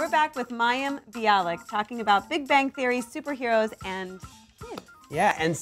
We're back with Mayim Bialik talking about Big Bang Theory, superheroes, and kids. Yeah, and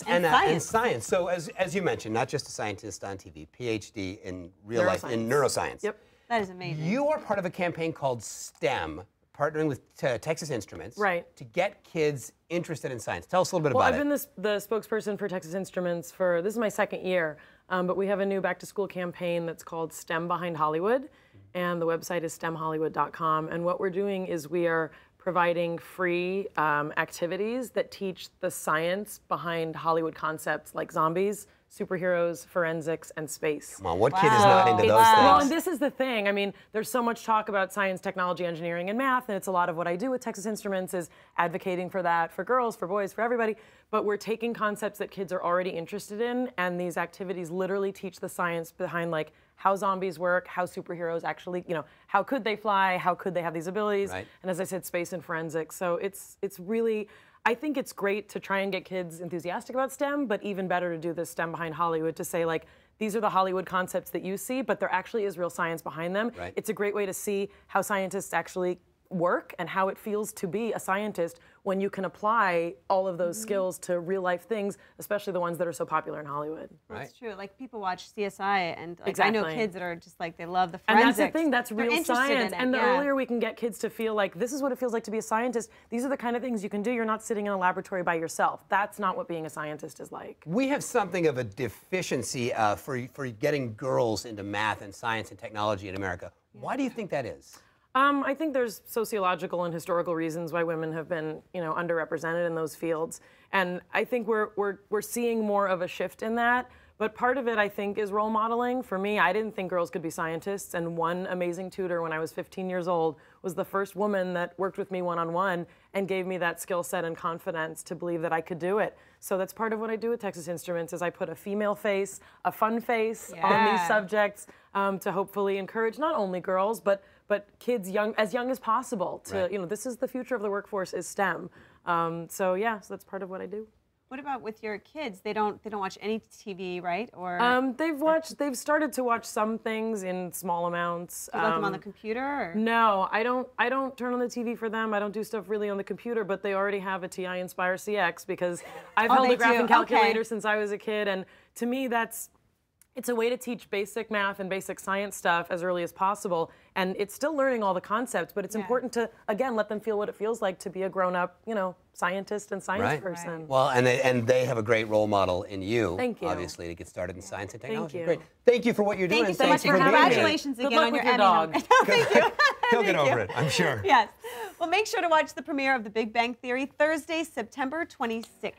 science. So as you mentioned, not just a scientist on TV, PhD in real life, in neuroscience. Yep. That is amazing. You are part of a campaign called STEM, partnering with Texas Instruments, to get kids interested in science. Tell us a little bit about it. Well, I've been the spokesperson for Texas Instruments for, this is my second year, but we have a new back-to-school campaign that's called STEM Behind Hollywood, and the website is stemhollywood.com. And what we're doing is we are providing free activities that teach the science behind Hollywood concepts like zombies, superheroes, forensics, and space. Come on, what kid is not into those things? Well, and this is the thing. I mean, there's so much talk about science, technology, engineering, and math, and it's a lot of what I do with Texas Instruments is advocating for that, for girls, for boys, for everybody. But we're taking concepts that kids are already interested in, and these activities literally teach the science behind, like, how zombies work, how superheroes actually, you know, how could they fly, how could they have these abilities, and as I said, space and forensics. So it's really, I think it's great to try and get kids enthusiastic about STEM, but even better to do the STEM Behind Hollywood, to say, like, these are the Hollywood concepts that you see, but there actually is real science behind them. It's a great way to see how scientists actually work and how it feels to be a scientist when you can apply all of those skills to real life things, especially the ones that are so popular in Hollywood. That's true. Like, people watch CSI, and like, I know kids that are just like, they love the forensics. And that's the thing, that's real science. And the earlier we can get kids to feel like, this is what it feels like to be a scientist, these are the kind of things you can do. You're not sitting in a laboratory by yourself. That's not what being a scientist is like. We have something of a deficiency for getting girls into math and science and technology in America. Why do you think that is? I think there's sociological and historical reasons why women have been, you know, underrepresented in those fields, and I think we're seeing more of a shift in that. But part of it, I think, is role modeling. For me, I didn't think girls could be scientists, and one amazing tutor when I was 15 years old was the first woman that worked with me one-on-one and gave me that skill set and confidence to believe that I could do it. So that's part of what I do with Texas Instruments, is I put a female face, a fun face on these subjects to hopefully encourage not only girls, but kids as young as possible to, you know, this is the future of the workforce is STEM. So yeah, so that's part of what I do. What about with your kids? They don't watch any TV, right? Or they've started to watch some things in small amounts. Do you let them on the computer? Or? No, I don't turn on the TV for them. I don't do stuff really on the computer, but they already have a TI Inspire CX because I've held a graphing calculator since I was a kid, and to me that's, it's a way to teach basic math and basic science stuff as early as possible, and it's still learning all the concepts, but it's important to, again, let them feel what it feels like to be a grown-up, you know, scientist and science person. Well, and they have a great role model in you, obviously, to get started in science and technology. Great. Thank you for what you're doing. Thank you so much. Congratulations again on your Emmy nomination. Thank you. He'll get over it, I'm sure. Yes. Well, make sure to watch the premiere of The Big Bang Theory Thursday, September 26th.